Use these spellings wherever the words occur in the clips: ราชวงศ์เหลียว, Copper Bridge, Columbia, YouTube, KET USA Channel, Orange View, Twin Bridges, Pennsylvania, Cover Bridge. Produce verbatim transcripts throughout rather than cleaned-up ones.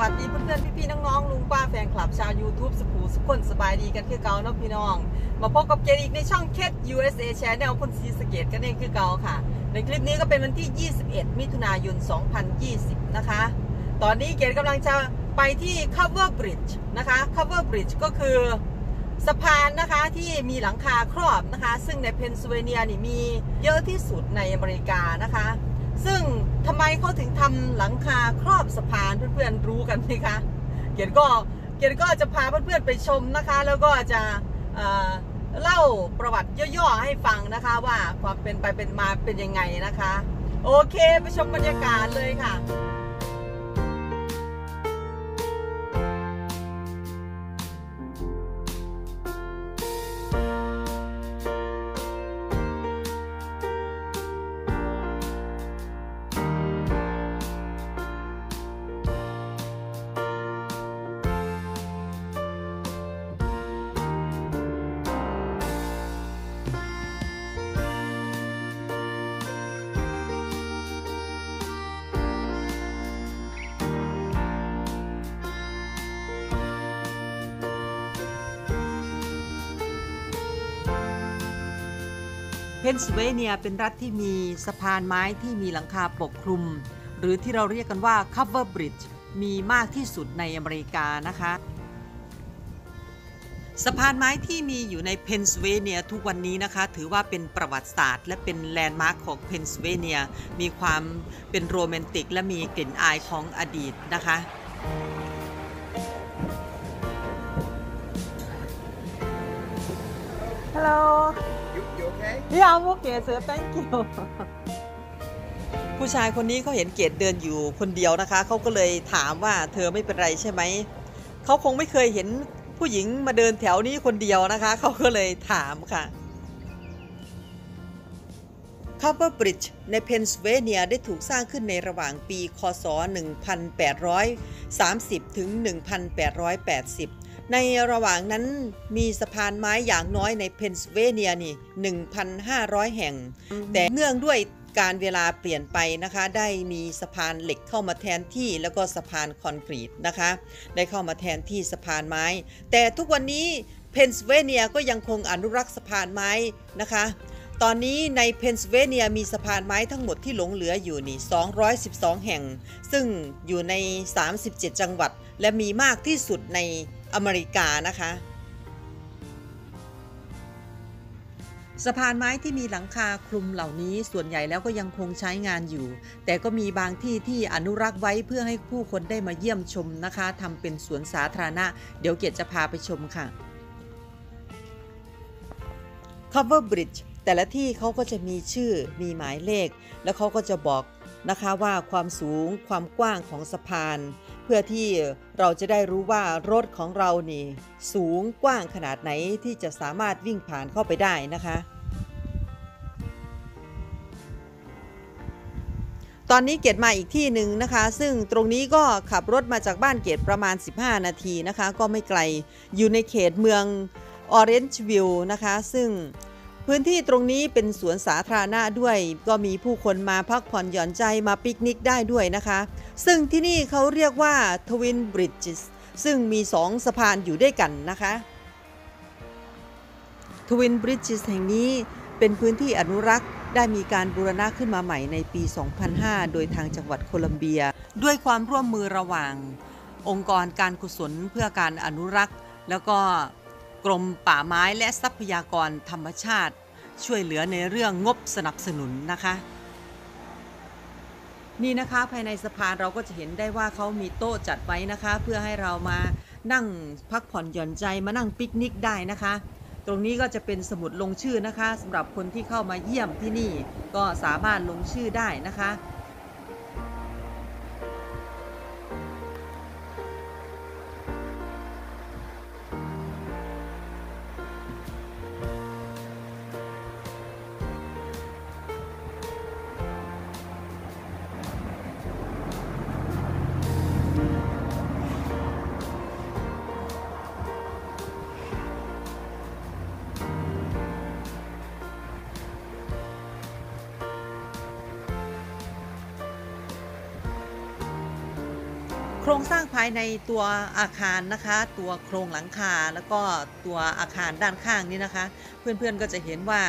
วัสดีเพื่อนๆพี่ๆน้องๆลุงป้าแฟนคลับชาว YouTube สกูสุขคนสบายดีกันคือเก่าเนาะพี่น้องมาพบกับเกดอีกในช่องเคท ยู เอส เอ Channel พ่นสีสเกตกันเองคือเก่าค่ะในคลิปนี้ก็เป็นวันที่ยี่สิบเอ็ดมิถุนายนสองพันยี่สิบนะคะตอนนี้เกดกำลังจะไปที่ Cover Bridge นะคะ Cover Bridge ก็คือสะพานนะคะที่มีหลังคาครอบนะคะซึ่งในเพนซิลเวเนียนี่มีเยอะที่สุดในอเมริกานะคะซึ่งทำไมเขาถึงทำหลังคาครอบสะพานเพื่อนๆรู้กันไหมคะเกียรติก็เกียรติก็จะพาเพื่อนๆไปชมนะคะแล้วก็จะเล่าประวัติย่อๆให้ฟังนะคะว่าความเป็นไปเป็นมาเป็นยังไงนะคะโอเคไปชมบรรยากาศเลยค่ะเพนซิลเวเนียเป็นรัฐที่มีสะพานไม้ที่มีหลังคาปกคลุมหรือที่เราเรียกกันว่า Cover Bridge มีมากที่สุดในอเมริกานะคะสะพานไม้ที่มีอยู่ในเพนซิลเวเนียทุกวันนี้นะคะถือว่าเป็นประวัติศาสตร์และเป็นแลนด์มาร์คของเพนซิลเวเนียมีความเป็นโรแมนติกและมีกลิ่นอายของอดีตนะคะฮัลโหลYeah, I'm okay, sir. Thank you. ผู้ชายคนนี้เขาเห็นเกดเดินอยู่คนเดียวนะคะเขาก็เลยถามว่าเธอไม่เป็นไรใช่ไหมเขาคงไม่เคยเห็นผู้หญิงมาเดินแถวนี้คนเดียวนะคะเขาก็เลยถามค่ะ Copper Bridge ในเพนซิลเวเนียได้ถูกสร้างขึ้นในระหว่างปีค ศ หนึ่งพันแปดร้อยสามสิบถึงหนึ่งพันแปดร้อยแปดสิบในระหว่างนั้นมีสะพานไม้อย่างน้อยในเพนซิลเวเนียนี่ หนึ่งพันห้าร้อย แห่งแต่เนื่องด้วยการเวลาเปลี่ยนไปนะคะได้มีสะพานเหล็กเข้ามาแทนที่แล้วก็สะพานคอนกรีตนะคะได้เข้ามาแทนที่สะพานไม้แต่ทุกวันนี้เพนซิลเวเนียก็ยังคงอนุรักษ์สะพานไม้นะคะตอนนี้ในเพนซิลเวเนียมีสะพานไม้ทั้งหมดที่หลงเหลืออยู่นี่สองร้อยสิบสองแห่งซึ่งอยู่ในสามสิบเจ็ดจังหวัดและมีมากที่สุดในอเมริกานะคะสะพานไม้ที่มีหลังคาคลุมเหล่านี้ส่วนใหญ่แล้วก็ยังคงใช้งานอยู่แต่ก็มีบางที่ที่อนุรักษ์ไว้เพื่อให้ผู้คนได้มาเยี่ยมชมนะคะทำเป็นสวนสาธารณะเดี๋ยวเกดจะพาไปชมค่ะ Cover Bridge แต่ละที่เขาก็จะมีชื่อมีหมายเลขแล้วเขาก็จะบอกนะคะว่าความสูงความกว้างของสะพานเพื่อที่เราจะได้รู้ว่ารถของเรานี่สูงกว้างขนาดไหนที่จะสามารถวิ่งผ่านเข้าไปได้นะคะตอนนี้เกดมาอีกที่หนึ่งนะคะซึ่งตรงนี้ก็ขับรถมาจากบ้านเกดประมาณสิบห้านาทีนะคะก็ไม่ไกลอยู่ในเขตเมือง Orange View นะคะซึ่งพื้นที่ตรงนี้เป็นสวนสาธารณะด้วยก็มีผู้คนมาพักผ่อนหย่อนใจมาปิกนิกได้ด้วยนะคะซึ่งที่นี่เขาเรียกว่า Twin Bridges ซึ่งมีสองสะพานอยู่ด้วยกันนะคะ Twin Bridges แห่งนี้เป็นพื้นที่อนุรักษ์ได้มีการบูรณะขึ้นมาใหม่ในปีสองพันห้าโดยทางจังหวัดโคลัมเบียด้วยความร่วมมือระหว่างองค์กรการกุศลเพื่อการอนุรักษ์แล้วก็กรมป่าไม้และทรัพยากรธรรมชาติช่วยเหลือในเรื่องงบสนับสนุนนะคะนี่นะคะภายในสะพานเราก็จะเห็นได้ว่าเขามีโต๊ะจัดไว้นะคะเพื่อให้เรามานั่งพักผ่อนหย่อนใจมานั่งปิกนิกได้นะคะตรงนี้ก็จะเป็นสมุดลงชื่อนะคะสำหรับคนที่เข้ามาเยี่ยมที่นี่ก็สามารถลงชื่อได้นะคะ โครงสร้างภายในตัวอาคารนะคะตัวโครงหลังคาแล้วก็ตัวอาคารด้านข้างนี้นะคะเพื่อนๆก็จะเห็นว่า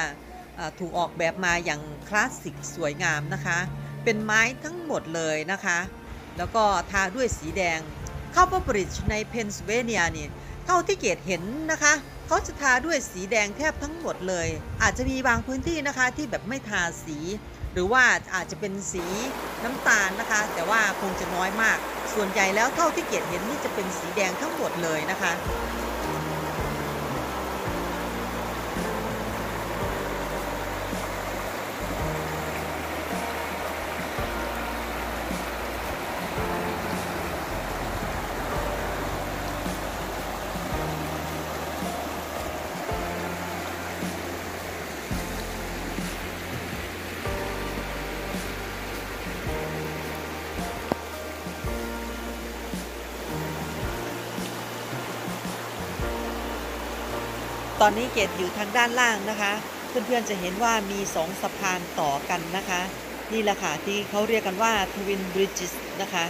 ถูกออกแบบมาอย่างคลาสสิกสวยงามนะคะเป็นไม้ทั้งหมดเลยนะคะแล้วก็ทาด้วยสีแดง Copper Bridge ในเพนซิลเวเนียนี่เท่าที่เกตเห็นนะคะเขาจะทาด้วยสีแดงแทบทั้งหมดเลยอาจจะมีบางพื้นที่นะคะที่แบบไม่ทาสีหรือว่าอาจจะเป็นสีน้ำตาลนะคะแต่ว่าคงจะน้อยมากส่วนใหญ่แล้วเท่าที่เกตเห็นนี่จะเป็นสีแดงทั้งหมดเลยนะคะตอนนี้เกตอยู่ทางด้านล่างนะคะเพื่อนๆจะเห็นว่ามีสองสะพานต่อกันนะคะนี่แหละค่ะที่เขาเรียกกันว่า Twin Bridges นะคะ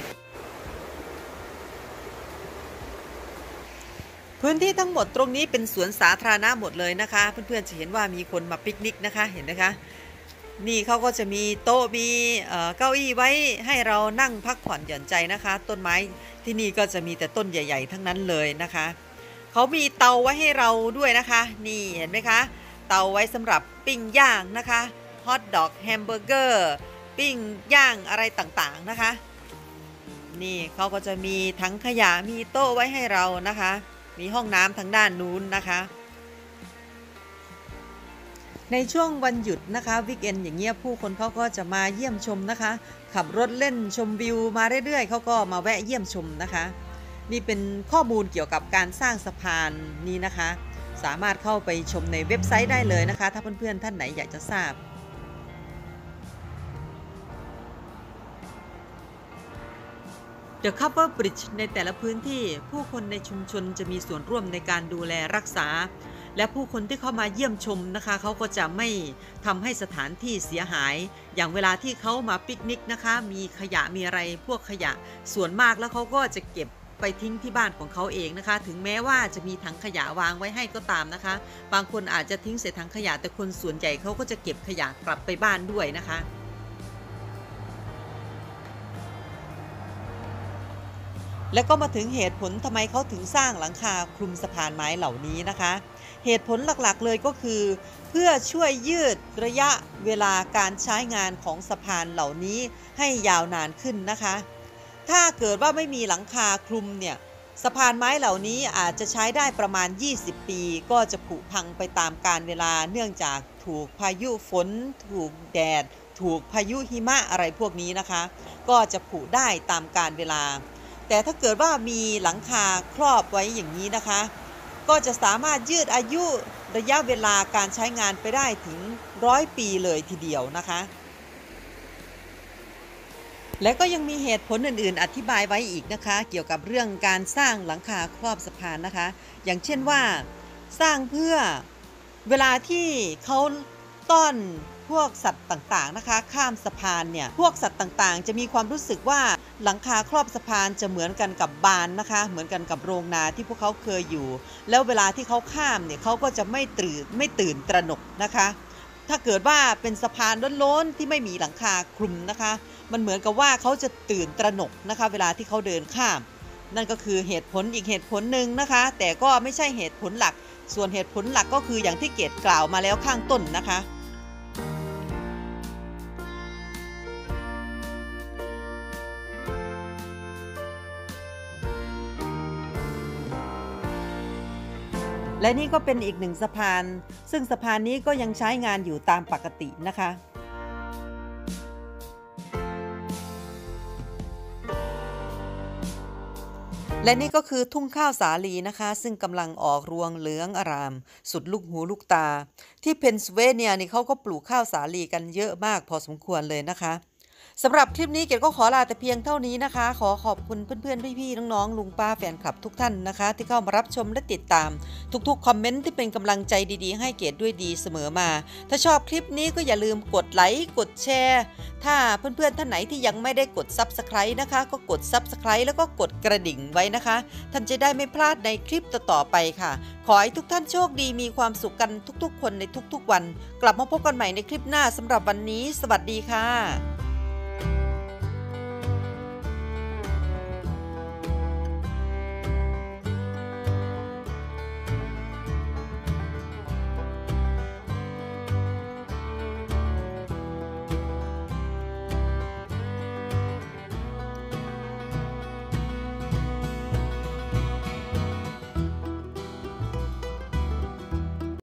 พื้นที่ทั้งหมดตรงนี้เป็นสวนสาธารณะหมดเลยนะคะเพื่อนๆจะเห็นว่ามีคนมาปิกนิกนะคะเห็นไหมคะนี่เขาก็จะมีโต๊ะมีเก้าอี้ไว้ให้เรานั่งพักผ่อนหย่อนใจนะคะต้นไม้ที่นี่ก็จะมีแต่ต้นใหญ่ๆทั้งนั้นเลยนะคะเขามีเตาไว้ให้เราด้วยนะคะนี่เห็นไหมคะเตาไว้สำหรับปิ้งย่างนะคะฮอทดอกแฮมเบอร์เกอร์ปิ้งย่างอะไรต่างๆนะคะนี่เขาก็จะมีถังขยะมีโต๊ะไว้ให้เรานะคะมีห้องน้ำทางด้านนู้นนะคะในช่วงวันหยุดนะคะวีคเอนด์อย่างเงี้ยผู้คนเขาก็จะมาเยี่ยมชมนะคะขับรถเล่นชมวิวมาเรื่อยๆเขาก็มาแวะเยี่ยมชมนะคะนี่เป็นข้อมูลเกี่ยวกับการสร้างสะพานนี้นะคะสามารถเข้าไปชมในเว็บไซต์ได้เลยนะคะถ้าเพื่อนๆท่านไหนอยากจะทราบเดอะ Cover Bridge ในแต่ละพื้นที่ผู้คนในชุมชนจะมีส่วนร่วมในการดูแลรักษาและผู้คนที่เข้ามาเยี่ยมชมนะคะเขาก็จะไม่ทำให้สถานที่เสียหายอย่างเวลาที่เขามาปิกนิกนะคะมีขยะมีอะไรพวกขยะส่วนมากแล้วเขาก็จะเก็บไปทิ้งที่บ้านของเขาเองนะคะถึงแม้ว่าจะมีถังขยะวางไว้ให้ก็ตามนะคะบางคนอาจจะทิ้งเศษถังขยะแต่คนส่วนใหญ่เขาก็จะเก็บขยะกลับไปบ้านด้วยนะคะแล้วก็มาถึงเหตุผลทำไมเขาถึงสร้างหลังคาคลุมสะพานไม้เหล่านี้นะคะเหตุผลหลักๆเลยก็คือเพื่อช่วยยืดระยะเวลาการใช้งานของสะพานเหล่านี้ให้ยาวนานขึ้นนะคะถ้าเกิดว่าไม่มีหลังคาคลุมเนี่ยสะพานไม้เหล่านี้อาจจะใช้ได้ประมาณยี่สิบปีก็จะผุพังไปตามกาลเวลาเนื่องจากถูกพายุฝนถูกแดดถูกพายุหิมะอะไรพวกนี้นะคะก็จะผุได้ตามกาลเวลาแต่ถ้าเกิดว่ามีหลังคาครอบไว้อย่างนี้นะคะก็จะสามารถยืดอายุระยะเวลาการใช้งานไปได้ถึงร้อยปีเลยทีเดียวนะคะและก็ยังมีเหตุผลอื่นๆอธิบายไว้อีกนะคะเกี่ยวกับเรื่องการสร้างหลังคาครอบสะพานนะคะอย่างเช่นว่าสร้างเพื่อเวลาที่เขาต้อนพวกสัตว์ต่างๆนะคะข้ามสะพานเนี่ยพวกสัตว์ต่างๆจะมีความรู้สึกว่าหลังคาครอบสะพานจะเหมือนกันกับบานนะคะเหมือนกันกับโรงนาที่พวกเขาเคยอยู่แล้วเวลาที่เขาข้ามเนี่ยเขาก็จะไม่ตื่นไม่ตื่นตระหนกนะคะถ้าเกิดว่าเป็นสะพานล้นๆที่ไม่มีหลังคาคลุมนะคะมันเหมือนกับว่าเขาจะตื่นตระหนกนะคะเวลาที่เขาเดินข้ามนั่นก็คือเหตุผลอีกเหตุผลหนึ่งนะคะแต่ก็ไม่ใช่เหตุผลหลักส่วนเหตุผลหลักก็คืออย่างที่เกตกล่าวมาแล้วข้างต้นนะคะและนี่ก็เป็นอีกหนึ่งสะพานซึ่งสะพานนี้ก็ยังใช้งานอยู่ตามปกตินะคะและนี่ก็คือทุ่งข้าวสาลีนะคะซึ่งกำลังออกรวงเหลืองอารามสุดลูกหูลูกตาที่เพนซิลเวเนียนี่เขาก็ปลูกข้าวสาลีกันเยอะมากพอสมควรเลยนะคะ สำหรับคลิปนี้เกดก็ขอลาแต่เพียงเท่านี้นะคะขอขอบคุณเพื่อนๆพี่ๆน้องๆลุงป้าแฟนคลับทุกท่านนะคะที่เข้ามารับชมและติดตามทุกๆคอมเมนต์ที่เป็นกำลังใจดีๆให้เกดด้วยดีเสมอมาถ้าชอบคลิปนี้ก็อย่าลืมกดไลค์กดแชร์ถ้าเพื่อนๆท่านไหนที่ยังไม่ได้กด ซับสไครบ์ นะคะก็กด ซับสไครบ์ แล้วก็กดกระดิ่งไว้นะคะท่านจะได้ไม่พลาดในคลิปต่อๆไปค่ะขอให้ทุกท่านโชคดีมีความสุขกันทุกๆคนในทุกๆวันกลับมาพบกันใหม่ในคลิปหน้าสำหรับวันนี้สวัสดีค่ะ